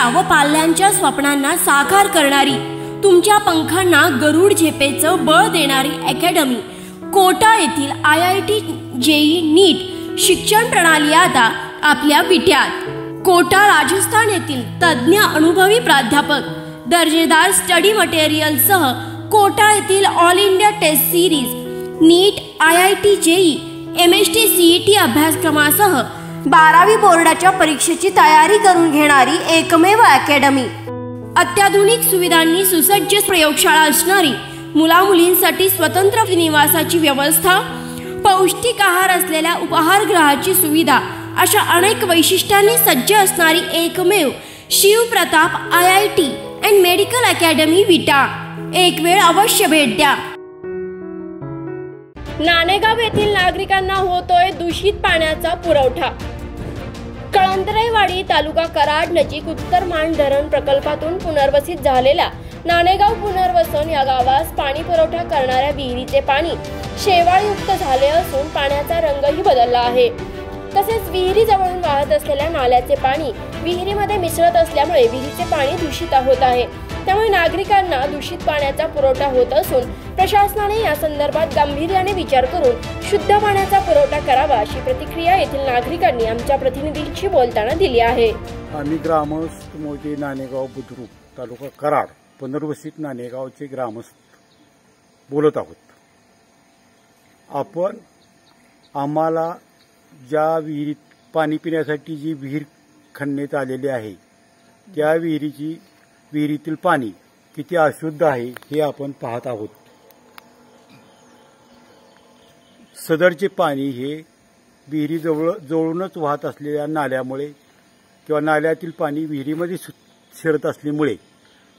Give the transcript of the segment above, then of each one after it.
तुमच्या व पाल्यांच्या स्वप्नांना साकार करणारी, तुमच्या पंखांना गरुड झेपेचं बळ देणारी अकॅडमी कोटा येथील IIT JEE नीट शिक्षण प्रणाली आता आपल्या विट्यात। कोटा राजस्थान येथील तज्ञ अनुभवी प्राध्यापक दर्जेदार स्टडी मटेरियल सह कोटा येथील all India test series NEET IIT JEE MST CET अभ्यासक्रमासह 12वी बोर्डाच्या परीक्षेची तयारी करून घेणारी एकमेव अकॅडमी। अत्याधुनिक सुविधांनी सुसज्ज प्रयोगशाळा असणारी, मुलामुलींसाठी स्वतंत्र निवासाची व्यवस्था, पौष्टिक आहार असलेल्या उपहारगृहाची सुविधा अशा अनेक वैशिष्ट्यांनी सज्ज असणारी एकमेव Shivpratap IIT and medical academy Vita. एक वेळ अवश्य भेट द्या। नाणेगाव येथील नागरिकांना होतोय दूषित पाण्याचा पुरवठा। कळंतरेवाडी तालुका कराड नजीक उत्तर मान धरण प्रकल्पातून पुनर्वसित झालेला नाणेगाव पुनर्वसन या गावास पाणी पुरवठा करणाऱ्या विहिरीचे पाणी शेवाळयुक्त झाले असून पाण्याचा रंगही बदलला आहे। तसेच विहिरी जवळून वाहत असलेल्या नाल्याचे पाणी विहिरीमध्ये मिसळत असल्यामुळे विहिरीचे पाणी दूषित होत आहे। त्यामुळे नागरिकांना दूषित पाण्याचा पुरवठा होत असून प्रशासनाने या संदर्भात गांभीर्याने विचार करून शुद्ध पाण्याचा पुरवठा करावा अशी प्रतिक्रिया येथील नागरिकांनी आमच्या प्रतिनिधीशी बोलताना दिली आहे। आम्ही ग्रामस्थ मोजे नाणेगाव बुद्रुक तालुका कराड पुनर्वसित नाणेगावचे ग्रामस्थ बोलत आहोत। आपण आम्हाला ज्या विहिरीत पाणी पिण्यासाठी जी विहीर खणण्यात आलेली आहे त्या विहिरीतील पाणी किती अशुद्ध आहे हे आपण पाहत आहोत। सदरचे पाणी हे विहिरी जवळूनच वाहत असलेल्या नाल्यामुळे किंवा नाल्यातील पाणी विहिरीमध्ये शिरत असल्यामुळे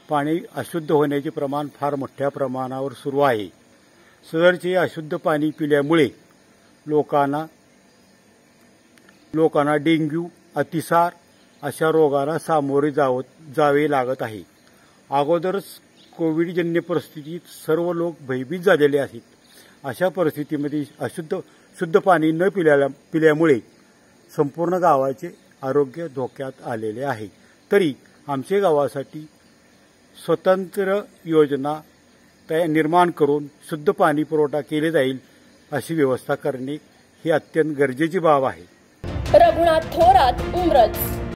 पाणी अशुद्ध होण्याचे प्रमाण फार मोठ्या प्रमाणावर सुरू आहे। सदरचे अशुद्ध पाणी पिल्यामुळे लोकांना डेंग्यू, अतिसार अशा रोगाला सामोरे जावे लागत आहे। अगोदरच कोविडजन्य परिस्थितीत सर्व लोक भयभीत झालेले आहेत। अशा परिस्थितीमध्ये शुद्ध पाणी न पिल्यामुळे संपूर्ण गावाचे आरोग्य धोक्यात आलेले आहे। तरी आमच्या गावासाठी स्वतंत्र योजना निर्माण करून शुद्ध पाणी पुरवठा केले जाईल अशी व्यवस्था करणे ही अत्यंत गरजेची बाब आहे। रघुनाथ थोरात, उमरज।